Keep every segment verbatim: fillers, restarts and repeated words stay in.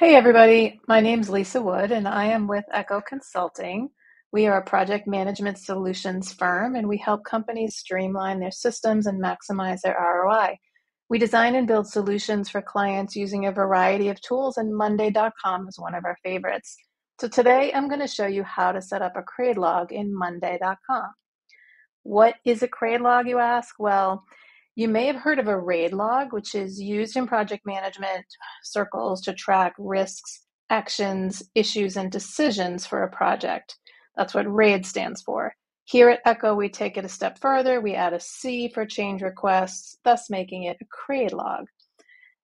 Hey everybody, my name's Lisa Wood and I am with Echo Consulting. We are a project management solutions firm and we help companies streamline their systems and maximize their R O I. We design and build solutions for clients using a variety of tools, and Monday dot com is one of our favorites. So today I'm going to show you how to set up a CRAID log in Monday dot com. What is a CRAID log, you ask? Well, you may have heard of a RAID log, which is used in project management circles to track risks, actions, issues, and decisions for a project. That's what RAID stands for. Here at Echo, we take it a step further. We add a C for change requests, thus making it a CRAID log.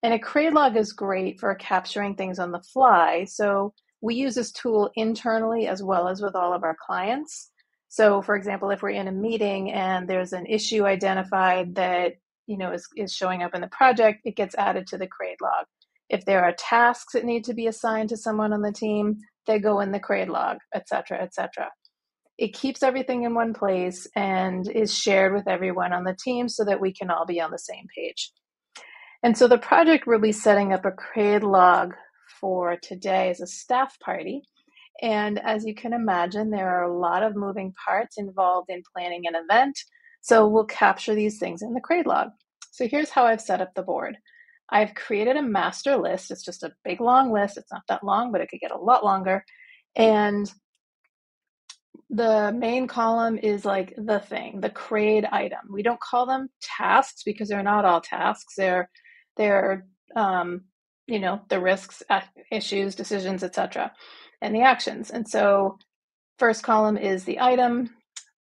And a CRAID log is great for capturing things on the fly. So we use this tool internally as well as with all of our clients. So, for example, if we're in a meeting and there's an issue identified that you know is, is showing up in the project, it gets added to the CRAID log. If there are tasks that need to be assigned to someone on the team, they go in the CRAID log, et cetera, et cetera. It keeps everything in one place and is shared with everyone on the team so that we can all be on the same page. And so the project we'll be setting up a CRAID log for today is a staff party. And as you can imagine, there are a lot of moving parts involved in planning an event. So we'll capture these things in the CRAID log. So here's how I've set up the board. I've created a master list. It's just a big, long list. It's not that long, but it could get a lot longer. And the main column is like the thing, the CRAID item. We don't call them tasks because they're not all tasks. They're, they're um, you know, the risks, issues, decisions, et cetera, and the actions. And so first column is the item.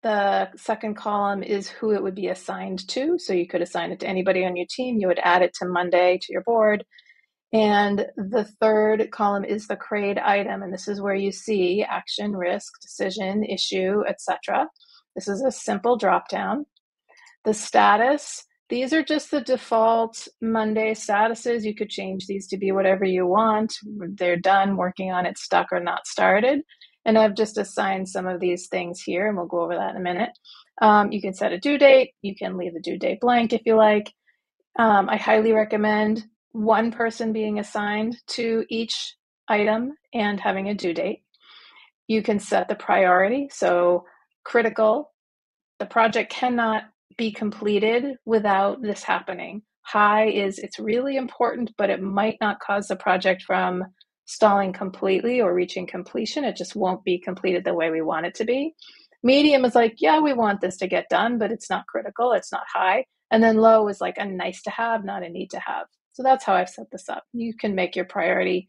The second column is who it would be assigned to. So you could assign it to anybody on your team. You would add it to Monday, to your board. And the third column is the CRAID item. And this is where you see action, risk, decision, issue, et cetera. This is a simple dropdown. The status, these are just the default Monday statuses. You could change these to be whatever you want. They're done, working on it, stuck, or not started. And I've just assigned some of these things here, and we'll go over that in a minute. Um, you can set a due date. You can leave the due date blank if you like. Um, I highly recommend one person being assigned to each item and having a due date. You can set the priority. So critical, the project cannot be completed without this happening. High is it's really important, but it might not cause the project from stalling completely or reaching completion. It just won't be completed the way we want it to be. Medium is like, yeah, we want this to get done, but it's not critical. It's not high. And then low is like a nice to have, not a need to have. So that's how I've set this up. You can make your priority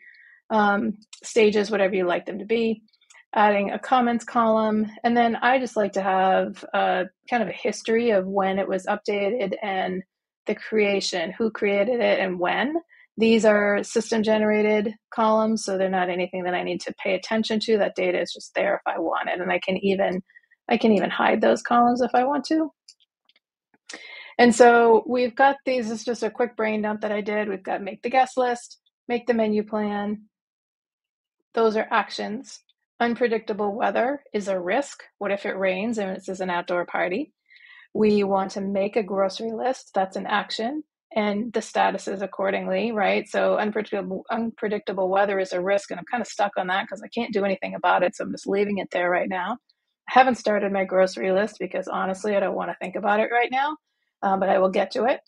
um, stages, whatever you like them to be, adding a comments column. And then I just like to have a kind of a history of when it was updated and the creation, who created it and when. These are system generated columns, so they're not anything that I need to pay attention to. That data is just there if I want it. And I can even, I can even hide those columns if I want to. And so we've got these, it's just a quick brain dump that I did. We've got make the guest list, make the menu plan. Those are actions. Unpredictable weather is a risk. What if it rains and this is an outdoor party? We want to make a grocery list. That's an action. And the statuses accordingly, right? So unpredictable, unpredictable weather is a risk. And I'm kind of stuck on that because I can't do anything about it. So I'm just leaving it there right now. I haven't started my grocery list because honestly, I don't want to think about it right now. Um, but I will get to it.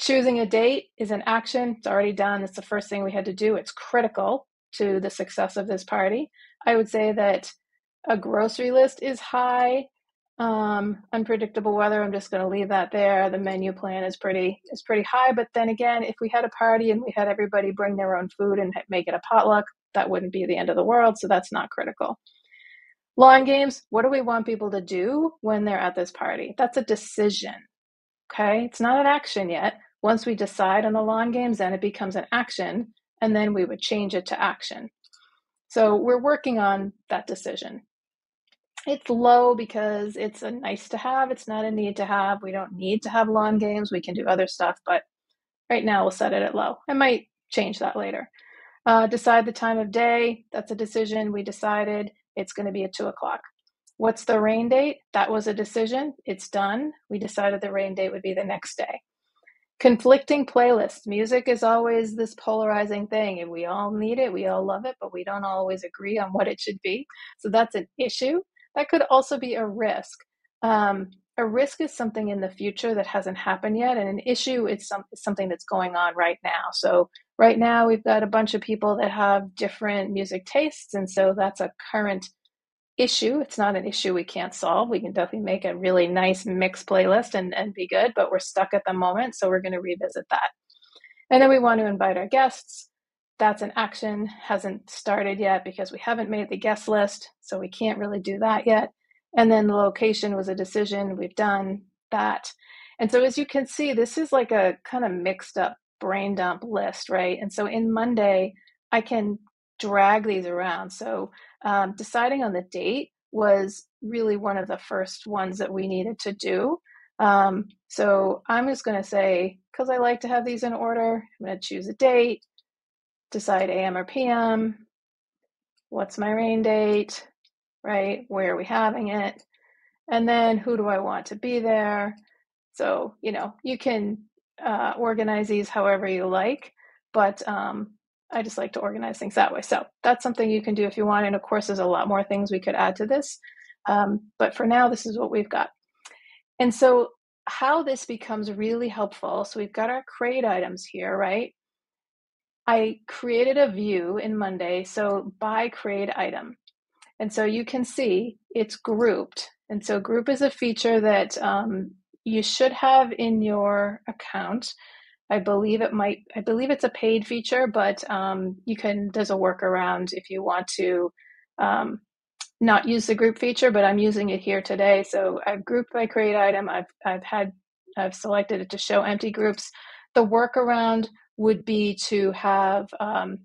Choosing a date is an action. It's already done. It's the first thing we had to do. It's critical to the success of this party. I would say that a grocery list is high. Um, unpredictable weather, I'm just going to leave that there. The menu plan is pretty is pretty high. But then again, if we had a party and we had everybody bring their own food and make it a potluck, that wouldn't be the end of the world. So that's not critical. Lawn games, what do we want people to do when they're at this party? That's a decision. Okay, it's not an action yet. Once we decide on the lawn games, then it becomes an action, and then we would change it to action. So we're working on that decision. It's low because it's a nice to have. It's not a need to have. We don't need to have lawn games. We can do other stuff, but right now we'll set it at low. I might change that later. Uh, decide the time of day. That's a decision. We decided it's going to be at two o'clock. What's the rain date? That was a decision. It's done. We decided the rain date would be the next day. Conflicting playlists. Music is always this polarizing thing. We all need it, we all love it, but we don't always agree on what it should be. So that's an issue. That could also be a risk. Um, a risk is something in the future that hasn't happened yet, and an issue is some, something that's going on right now. So right now we've got a bunch of people that have different music tastes, and so that's a current issue. It's not an issue we can't solve. We can definitely make a really nice mixed playlist and, and be good, but we're stuck at the moment. So we're going to revisit that. And then we want to invite our guests. That's an action, hasn't started yet because we haven't made the guest list. So we can't really do that yet. And then the location was a decision. We've done that. And so as you can see, this is like a kind of mixed up brain dump list, right? And so in Monday, I can drag these around. So um, deciding on the date was really one of the first ones that we needed to do. Um, so I'm just going to say, because I like to have these in order, I'm going to choose a date, decide A M or P M, what's my rain date, right? Where are we having it? And then who do I want to be there? So, you know, you can uh, organize these however you like, but um, I just like to organize things that way. So that's something you can do if you want. And of course, there's a lot more things we could add to this. Um, but for now, this is what we've got. And so how this becomes really helpful. So we've got our CRAID items here, right? I created a view in Monday. So by CRAID item. And so you can see it's grouped. And so group is a feature that um, you should have in your account. I believe it might, I believe it's a paid feature, but um, you can, there's a workaround if you want to um, not use the group feature, but I'm using it here today. So I've grouped my CRAID item. I've, I've had, I've selected it to show empty groups. The workaround would be to have, um,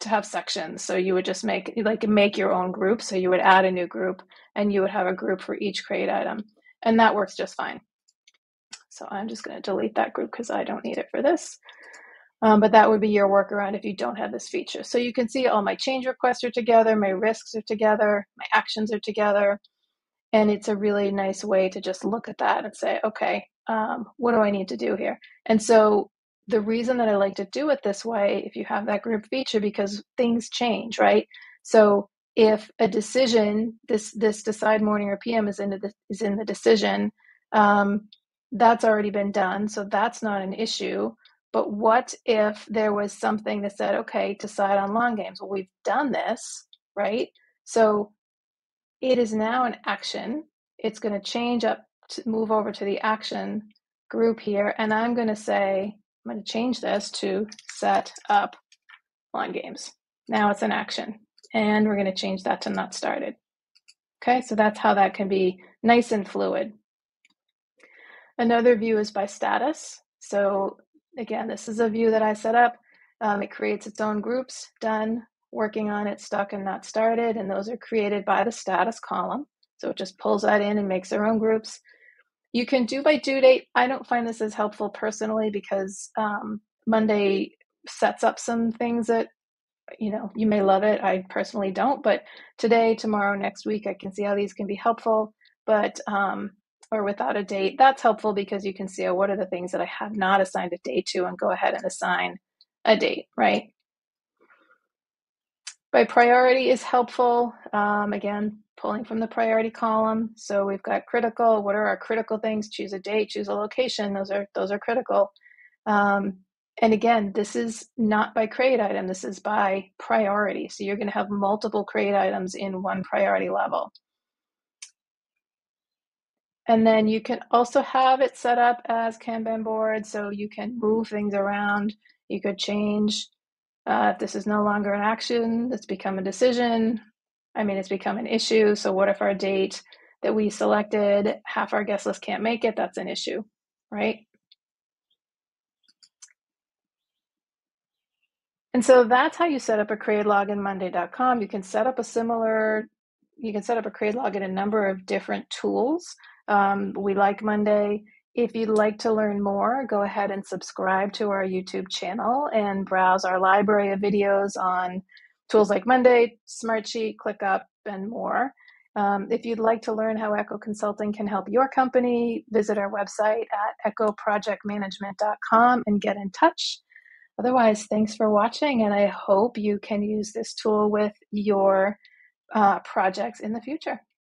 to have sections. So you would just make, like make your own group. So you would add a new group and you would have a group for each CRAID item, and that works just fine. So I'm just going to delete that group because I don't need it for this. Um, but that would be your workaround if you don't have this feature. So you can see all my change requests are together, my risks are together, my actions are together. And it's a really nice way to just look at that and say, okay, um, what do I need to do here? And so the reason that I like to do it this way, if you have that group feature, because things change, right? So if a decision, this this decide morning or P M is in the, is in the decision, um, that's already been done. So that's not an issue. But what if there was something that said, okay, decide on long games? Well, we've done this, right? So it is now an action. It's going to change up to move over to the action group here. And I'm going to say, I'm going to change this to set up long games. Now it's an action. And we're going to change that to not started. Okay, so that's how that can be nice and fluid. Another view is by status. So again, this is a view that I set up. Um, it creates its own groups, done, working on it, stuck and not started. And those are created by the status column. So it just pulls that in and makes their own groups. You can do by due date. I don't find this as helpful personally because um, Monday sets up some things that, you know, you may love it. I personally don't, but today, tomorrow, next week, I can see how these can be helpful. But um, or without a date, that's helpful because you can see, oh, what are the things that I have not assigned a date to, and go ahead and assign a date, right? By priority is helpful. Um, again, pulling from the priority column. So we've got critical. What are our critical things? Choose a date, choose a location. Those are, those are critical. Um, and again, this is not by CRAID item. This is by priority. So you're going to have multiple CRAID items in one priority level. And then you can also have it set up as Kanban board, so you can move things around. You could change uh, if this is no longer an action, it's become a decision. I mean, it's become an issue. So what if our date that we selected, half our guest list can't make it? That's an issue, right? And so that's how you set up a CRAID log in Monday dot com. You can set up a similar, you can set up a CRAID log in a number of different tools. Um, we like Monday. If you'd like to learn more, go ahead and subscribe to our YouTube channel and browse our library of videos on tools like Monday, Smartsheet, ClickUp, and more. Um, if you'd like to learn how Echo Consulting can help your company, visit our website at echo project management dot com and get in touch. Otherwise, thanks for watching, and I hope you can use this tool with your uh, projects in the future.